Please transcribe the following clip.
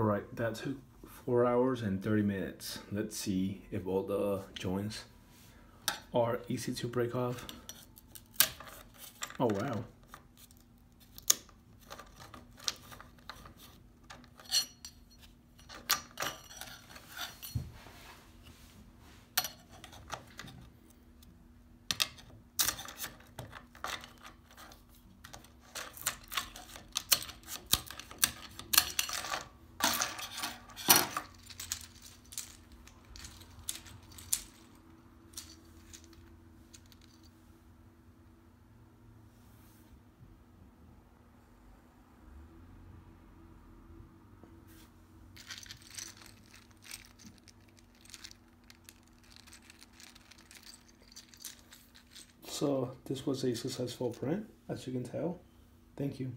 Alright, that took 4 hours and 30 minutes. Let's see if all the joints are easy to break off. Oh wow. So this was a successful print, as you can tell. Thank you.